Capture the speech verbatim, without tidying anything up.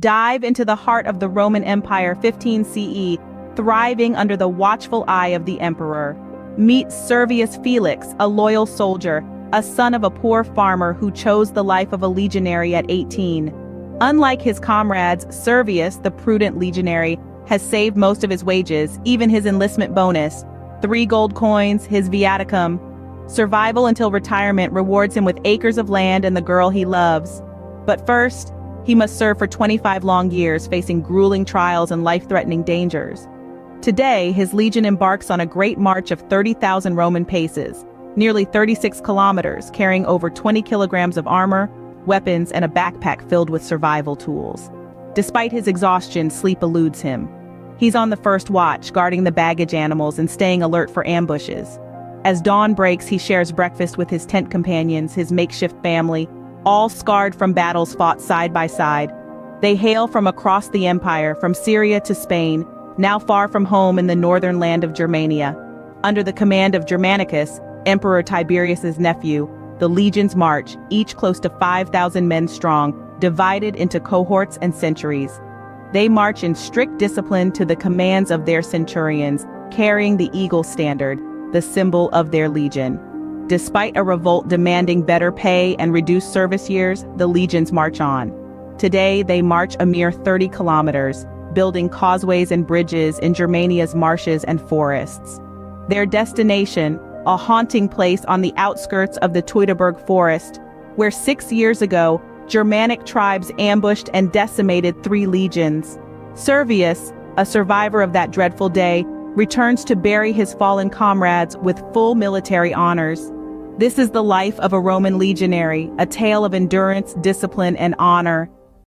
dive into the heart of the Roman Empire fifteen C E, thriving under the watchful eye of the emperor. Meet Servius Felix, a loyal soldier, a son of a poor farmer who chose the life of a legionary at eighteen. Unlike his comrades, Servius, the prudent legionary, has saved most of his wages, even his enlistment bonus, three gold coins, his viaticum. Survival until retirement rewards him with acres of land and the girl he loves. But first, he must serve for twenty-five long years, facing grueling trials and life-threatening dangers. Today, his legion embarks on a great march of thirty thousand Roman paces, nearly thirty-six kilometers, carrying over twenty kilograms of armor, weapons, and a backpack filled with survival tools. Despite his exhaustion, sleep eludes him. He's on the first watch, guarding the baggage animals and staying alert for ambushes. As dawn breaks, he shares breakfast with his tent companions, his makeshift family, all scarred from battles fought side by side. They hail from across the empire, from Syria to Spain, now far from home in the northern land of Germania. Under the command of Germanicus, Emperor Tiberius's nephew, the legions march, each close to five thousand men strong, divided into cohorts and centuries. They march in strict discipline to the commands of their centurions, carrying the eagle standard, the symbol of their legion. Despite a revolt demanding better pay and reduced service years, the legions march on. Today, they march a mere thirty kilometers, building causeways and bridges in Germania's marshes and forests. Their destination, a haunting place on the outskirts of the Teutoburg Forest, where six years ago, Germanic tribes ambushed and decimated three legions. Servius, a survivor of that dreadful day, returns to bury his fallen comrades with full military honors. This is the life of a Roman legionary, a tale of endurance, discipline, and honor.